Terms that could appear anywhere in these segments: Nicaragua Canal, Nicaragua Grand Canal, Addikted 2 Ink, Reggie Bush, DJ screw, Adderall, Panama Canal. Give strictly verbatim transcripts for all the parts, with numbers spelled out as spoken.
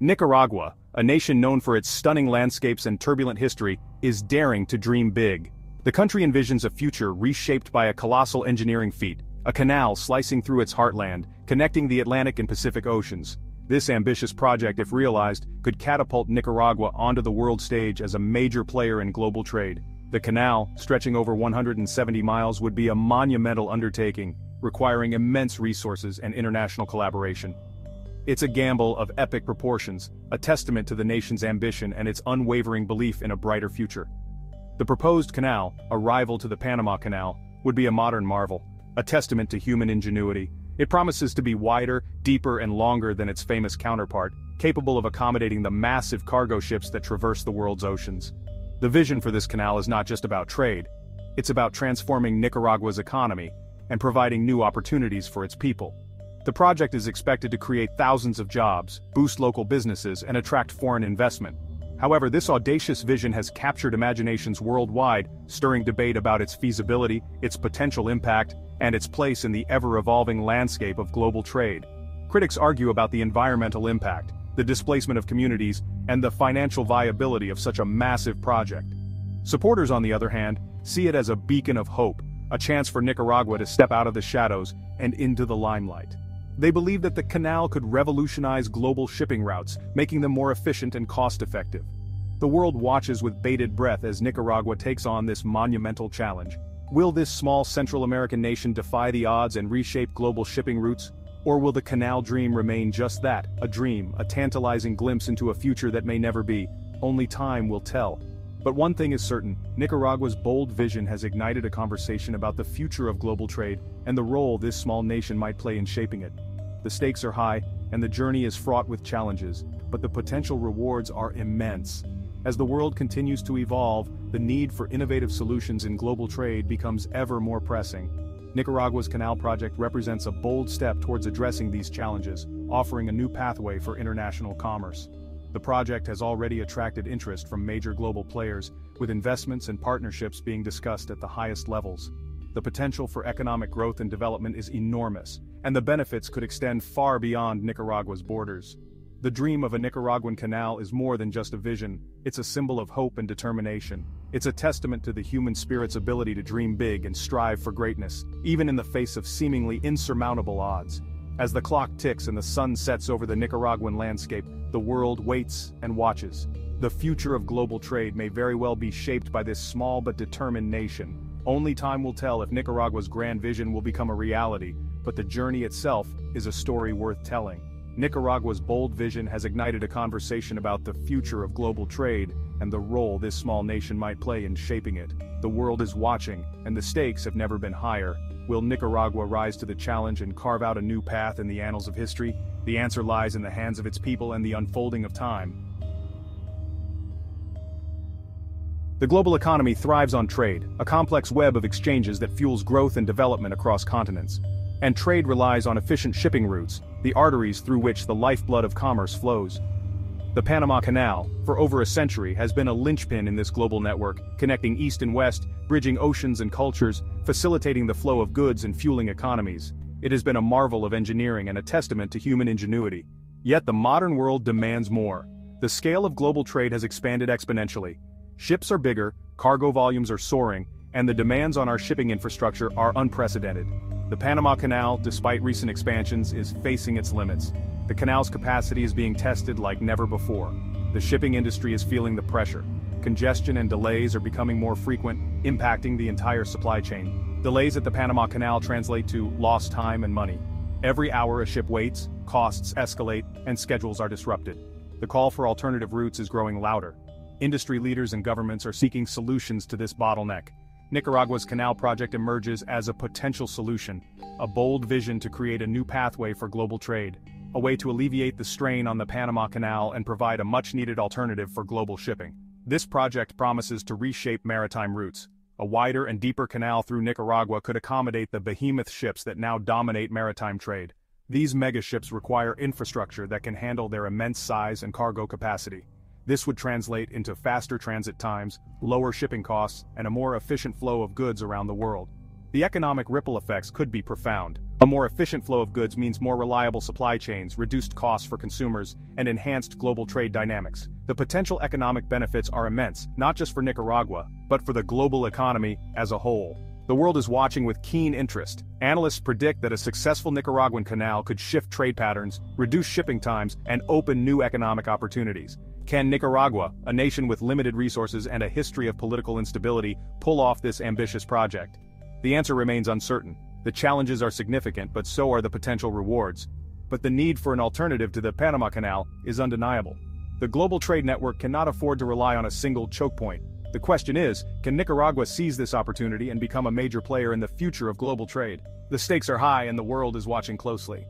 Nicaragua, a nation known for its stunning landscapes and turbulent history, is daring to dream big. The country envisions a future reshaped by a colossal engineering feat, a canal slicing through its heartland, connecting the Atlantic and Pacific Oceans. This ambitious project, if realized, could catapult Nicaragua onto the world stage as a major player in global trade. The canal, stretching over one hundred seventy miles, would be a monumental undertaking, requiring immense resources and international collaboration. It's a gamble of epic proportions, a testament to the nation's ambition and its unwavering belief in a brighter future. The proposed canal, a rival to the Panama Canal, would be a modern marvel, a testament to human ingenuity. It promises to be wider, deeper and longer than its famous counterpart, capable of accommodating the massive cargo ships that traverse the world's oceans. The vision for this canal is not just about trade, it's about transforming Nicaragua's economy and providing new opportunities for its people. The project is expected to create thousands of jobs, boost local businesses, and attract foreign investment. However, this audacious vision has captured imaginations worldwide, stirring debate about its feasibility, its potential impact, and its place in the ever-evolving landscape of global trade. Critics argue about the environmental impact, the displacement of communities, and the financial viability of such a massive project. Supporters, on the other hand, see it as a beacon of hope, a chance for Nicaragua to step out of the shadows and into the limelight. They believe that the canal could revolutionize global shipping routes, making them more efficient and cost-effective. The world watches with bated breath as Nicaragua takes on this monumental challenge. Will this small Central American nation defy the odds and reshape global shipping routes? Or will the canal dream remain just that, a dream, a tantalizing glimpse into a future that may never be? Only time will tell. But one thing is certain, Nicaragua's bold vision has ignited a conversation about the future of global trade and the role this small nation might play in shaping it. The stakes are high, and the journey is fraught with challenges, but the potential rewards are immense. As the world continues to evolve, the need for innovative solutions in global trade becomes ever more pressing. Nicaragua's canal project represents a bold step towards addressing these challenges, offering a new pathway for international commerce. The project has already attracted interest from major global players, with investments and partnerships being discussed at the highest levels. The potential for economic growth and development is enormous, and the benefits could extend far beyond Nicaragua's borders. The dream of a Nicaraguan canal is more than just a vision, it's a symbol of hope and determination. It's a testament to the human spirit's ability to dream big and strive for greatness, even in the face of seemingly insurmountable odds. As the clock ticks and the sun sets over the Nicaraguan landscape, the world waits and watches. The future of global trade may very well be shaped by this small but determined nation. Only time will tell if Nicaragua's grand vision will become a reality, but the journey itself is a story worth telling. Nicaragua's bold vision has ignited a conversation about the future of global trade and the role this small nation might play in shaping it. The world is watching, and the stakes have never been higher. Will Nicaragua rise to the challenge and carve out a new path in the annals of history? The answer lies in the hands of its people and the unfolding of time. The global economy thrives on trade, a complex web of exchanges that fuels growth and development across continents. And trade relies on efficient shipping routes, the arteries through which the lifeblood of commerce flows. The Panama Canal, for over a century, has been a linchpin in this global network, connecting east and west, bridging oceans and cultures, facilitating the flow of goods and fueling economies. It has been a marvel of engineering and a testament to human ingenuity. Yet the modern world demands more. The scale of global trade has expanded exponentially. Ships are bigger, cargo volumes are soaring, and the demands on our shipping infrastructure are unprecedented. The Panama Canal, despite recent expansions, is facing its limits. The canal's capacity is being tested like never before. The shipping industry is feeling the pressure. Congestion and delays are becoming more frequent, impacting the entire supply chain. Delays at the Panama Canal translate to lost time and money. Every hour a ship waits, costs escalate, and schedules are disrupted. The call for alternative routes is growing louder. Industry leaders and governments are seeking solutions to this bottleneck. Nicaragua's canal project emerges as a potential solution, a bold vision to create a new pathway for global trade, a way to alleviate the strain on the Panama Canal and provide a much-needed alternative for global shipping. This project promises to reshape maritime routes. A wider and deeper canal through Nicaragua could accommodate the behemoth ships that now dominate maritime trade. These megaships require infrastructure that can handle their immense size and cargo capacity. This would translate into faster transit times, lower shipping costs, and a more efficient flow of goods around the world. The economic ripple effects could be profound. A more efficient flow of goods means more reliable supply chains, reduced costs for consumers, and enhanced global trade dynamics. The potential economic benefits are immense, not just for Nicaragua, but for the global economy as a whole. The world is watching with keen interest. Analysts predict that a successful Nicaraguan canal could shift trade patterns, reduce shipping times, and open new economic opportunities. Can Nicaragua, a nation with limited resources and a history of political instability, pull off this ambitious project? The answer remains uncertain. The challenges are significant, but so are the potential rewards. But the need for an alternative to the Panama Canal is undeniable. The global trade network cannot afford to rely on a single choke point. The question is, can Nicaragua seize this opportunity and become a major player in the future of global trade? The stakes are high and the world is watching closely.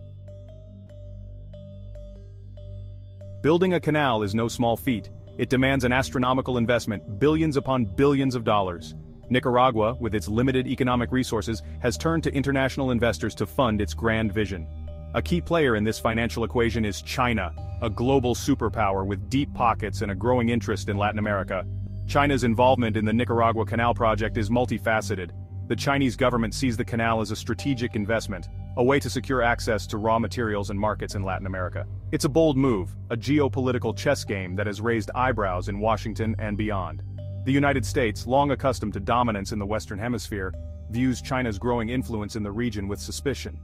Building a canal is no small feat. It demands an astronomical investment, billions upon billions of dollars. Nicaragua, with its limited economic resources, has turned to international investors to fund its grand vision. A key player in this financial equation is China, a global superpower with deep pockets and a growing interest in Latin America. China's involvement in the Nicaragua Canal project is multifaceted. The Chinese government sees the canal as a strategic investment, a way to secure access to raw materials and markets in Latin America. It's a bold move, a geopolitical chess game that has raised eyebrows in Washington and beyond. The United States, long accustomed to dominance in the Western Hemisphere, views China's growing influence in the region with suspicion.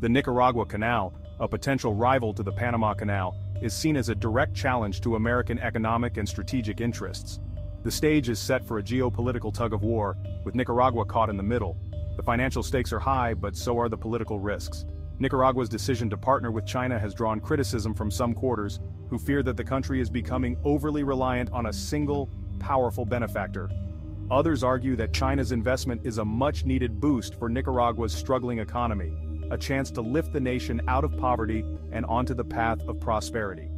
The Nicaragua Canal, a potential rival to the Panama Canal, is seen as a direct challenge to American economic and strategic interests. The stage is set for a geopolitical tug-of-war, with Nicaragua caught in the middle. The financial stakes are high, but so are the political risks. Nicaragua's decision to partner with China has drawn criticism from some quarters, who fear that the country is becoming overly reliant on a single, powerful benefactor. Others argue that China's investment is a much-needed boost for Nicaragua's struggling economy, a chance to lift the nation out of poverty and onto the path of prosperity.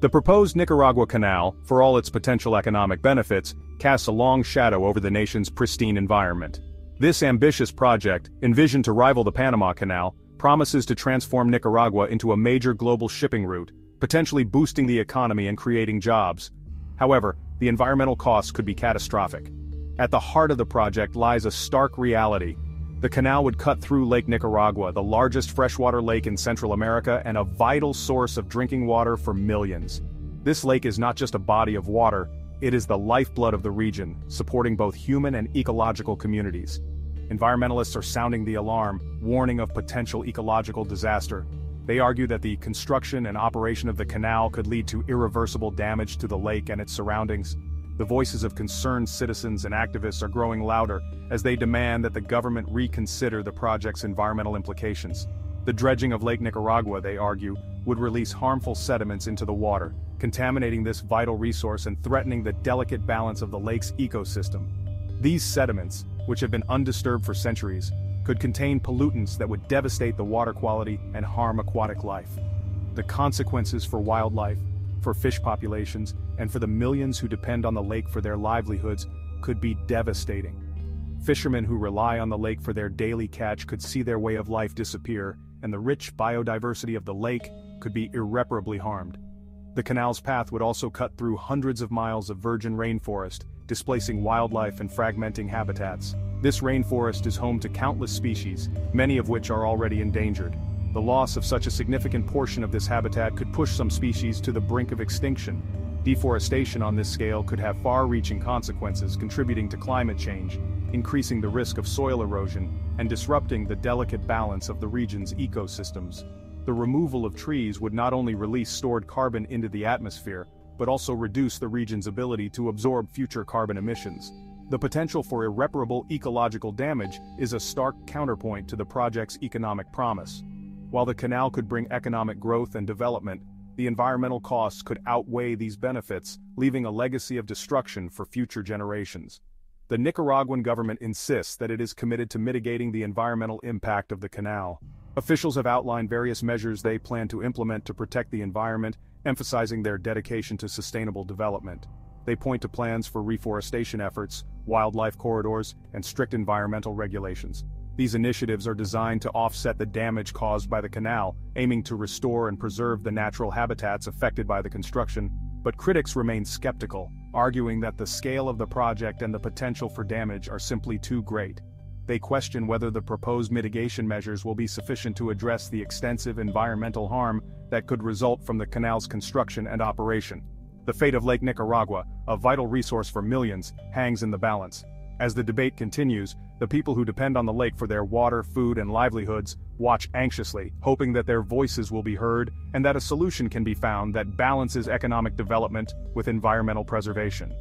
The proposed Nicaragua Canal, for all its potential economic benefits, casts a long shadow over the nation's pristine environment. This ambitious project, envisioned to rival the Panama Canal, promises to transform Nicaragua into a major global shipping route, potentially boosting the economy and creating jobs. However, the environmental costs could be catastrophic. At the heart of the project lies a stark reality. The canal would cut through Lake Nicaragua, the largest freshwater lake in Central America and a vital source of drinking water for millions. This lake is not just a body of water, it is the lifeblood of the region, supporting both human and ecological communities. Environmentalists are sounding the alarm, warning of potential ecological disaster. They argue that the construction and operation of the canal could lead to irreversible damage to the lake and its surroundings. The voices of concerned citizens and activists are growing louder as they demand that the government reconsider the project's environmental implications. The dredging of Lake Nicaragua, they argue, would release harmful sediments into the water, contaminating this vital resource and threatening the delicate balance of the lake's ecosystem. These sediments, which have been undisturbed for centuries, could contain pollutants that would devastate the water quality and harm aquatic life. The consequences for wildlife, for fish populations, and for the millions who depend on the lake for their livelihoods, could be devastating. Fishermen who rely on the lake for their daily catch could see their way of life disappear, and the rich biodiversity of the lake could be irreparably harmed. The canal's path would also cut through hundreds of miles of virgin rainforest, displacing wildlife and fragmenting habitats. This rainforest is home to countless species, many of which are already endangered. The loss of such a significant portion of this habitat could push some species to the brink of extinction. Deforestation on this scale could have far-reaching consequences, contributing to climate change, increasing the risk of soil erosion, and disrupting the delicate balance of the region's ecosystems. The removal of trees would not only release stored carbon into the atmosphere, but also reduce the region's ability to absorb future carbon emissions. The potential for irreparable ecological damage is a stark counterpoint to the project's economic promise. While the canal could bring economic growth and development, the environmental costs could outweigh these benefits, leaving a legacy of destruction for future generations. The Nicaraguan government insists that it is committed to mitigating the environmental impact of the canal. Officials have outlined various measures they plan to implement to protect the environment, emphasizing their dedication to sustainable development. They point to plans for reforestation efforts, wildlife corridors, and strict environmental regulations. These initiatives are designed to offset the damage caused by the canal, aiming to restore and preserve the natural habitats affected by the construction, but critics remain skeptical, arguing that the scale of the project and the potential for damage are simply too great. they question whether the proposed mitigation measures will be sufficient to address the extensive environmental harm that could result from the canal's construction and operation. The fate of Lake Nicaragua, a vital resource for millions, hangs in the balance. As the debate continues, the people who depend on the lake for their water, food, and livelihoods watch anxiously, hoping that their voices will be heard and that a solution can be found that balances economic development with environmental preservation.